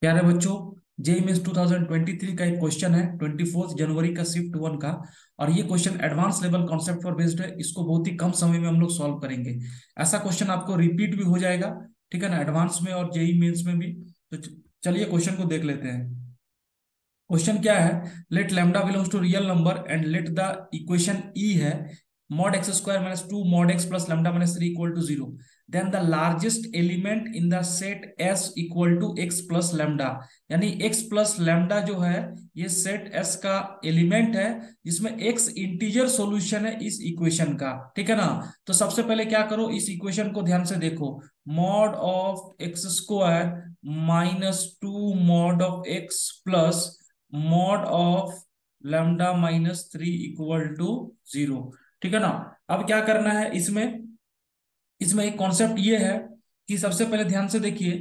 प्यारे बच्चों, JEE mains 2023 का एक क्वेश्चन है 24 जनवरी का शिफ्ट 1 का, और ये क्वेश्चन एडवांस लेवल कॉन्सेप्ट पर बेस्ड है। इसको बहुत ही कम समय में हम लोग सॉल्व करेंगे। ऐसा क्वेश्चन आपको रिपीट भी हो जाएगा, ठीक है ना, एडवांस में और जेईई मेंस में भी। तो चलिए क्वेश्चन को देख लेते हैं। क्वेश्चन क्या है, let lambda belongs to real number and let the equation ई है mod x square minus 2 mod x plus lambda minus 3 equal to 0, then the largest element in the set S equal to x plus lambda, यानी x plus lambda जो है ये set S का element है जिसमें x integer solution है इस equation का, ठीक है ना। तो सबसे पहले क्या करो, इस इक्वेशन को ध्यान से देखो, mod of x square minus 2 mod of x plus mod of lambda minus 3 equal to 0, ठीक है ना। अब क्या करना है, इसमें एक कॉन्सेप्ट ये है कि सबसे पहले ध्यान से देखिए,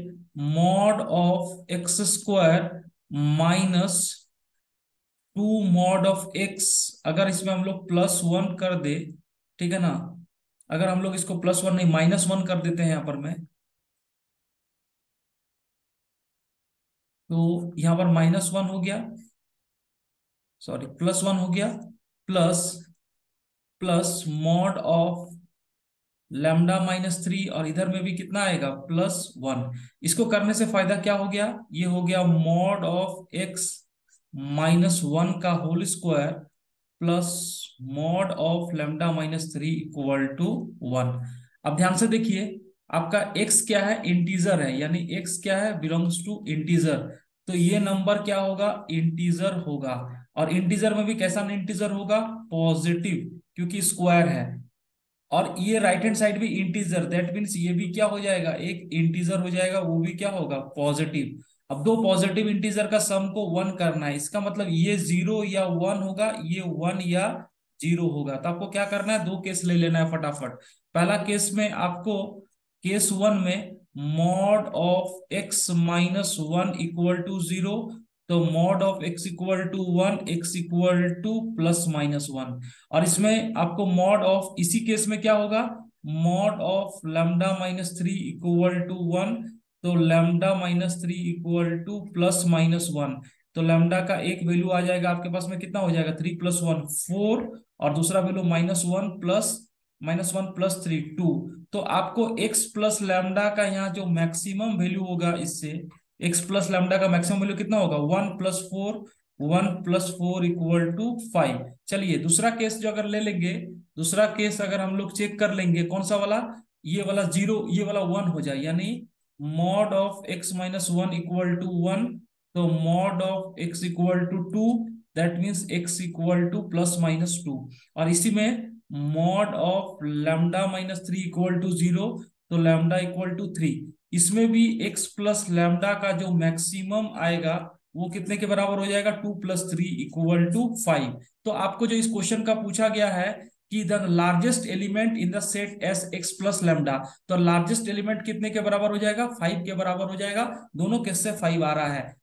mod of x square minus 2 mod of x, अगर इसमें हम लोग +1 कर दे, ठीक है ना, अगर हम लोग इसको +1 नहीं -1 कर देते हैं यहाँ पर में, तो यहाँ पर -1 हो गया, सॉरी +1 हो गया, प्लस mod ऑफ लैम्डा -3, और इधर में भी कितना आएगा +1। इसको करने से फायदा क्या हो गया, ये हो गया mod ऑफ x -1 का whole square plus mod of lambda -3 equal to 1। अब ध्यान से देखिए, आपका x क्या है, इंटीजर है, यानी x क्या है, बिलोंग्स टू इंटीजर, तो ये नंबर क्या होगा, इंटीजर होगा। और इंटीजर में भी कैसा इंटीजर होगा, पॉजिटिव, क्योंकि स्क्वायर है। और ये राइट हैंड साइड भी इंटीजर, दैट मींस ये भी क्या हो जाएगा, एक इंटीजर हो जाएगा, वो भी क्या होगा, पॉजिटिव। अब दो पॉजिटिव इंटीजर का सम को 1 करना है, इसका मतलब ये 0 या 1 होगा, ये 1 या 0 होगा। तो आपको क्या करना है, 2 केस ले लेना है फटाफट। पहला केस में आपको केस 1 में mod of x -1 equal to 0, तो mod of x equal to 1, x equal to ±1, और इसमें आपको mod ऑफ, इसी केस में क्या होगा, mod of lambda -3 equal to 1, तो लैम्डा -3 इक्वल टू ±1, तो लैम्डा का एक वैल्यू आ जाएगा आपके पास में, कितना हो जाएगा 3 + 1 4, और दूसरा वैल्यू -1 + 3 2। तो आपको x प्लस लैम्डा का यहाँ जो मैक्सिमम वैल्यू होगा, इससे x प्लस लैम्डा का मैक्सिमम वैल्यू कितना होगा, 1 + 4 इक्वल टू 5। चलिए दूसरा केस जो अगर ले लेंगे, दूसरा केस अगर हम लोग चेक कर लेंगे, कौन सा वाला, ये वाला 0, ये वाला 1 हो जाए, यानी mod of x -1 equal to 1, तो mod of x equal to 2, that means x equal to ±2, और इसी में mod of lambda -3 equal to 0, तो लैम्डा इक्वल टू 3, इसमें भी x प्लस लैम्डा का जो मैक्सिमम आएगा वो कितने के बराबर हो जाएगा, 2 + 3 इक्वल टू 5। तो आपको जो इस क्वेश्चन का पूछा गया है कि the largest element in the set S x plus lambda, तो लार्जेस्ट एलिमेंट कितने के बराबर हो जाएगा, 5 के बराबर हो जाएगा। दोनों केस से 5 आ रहा है,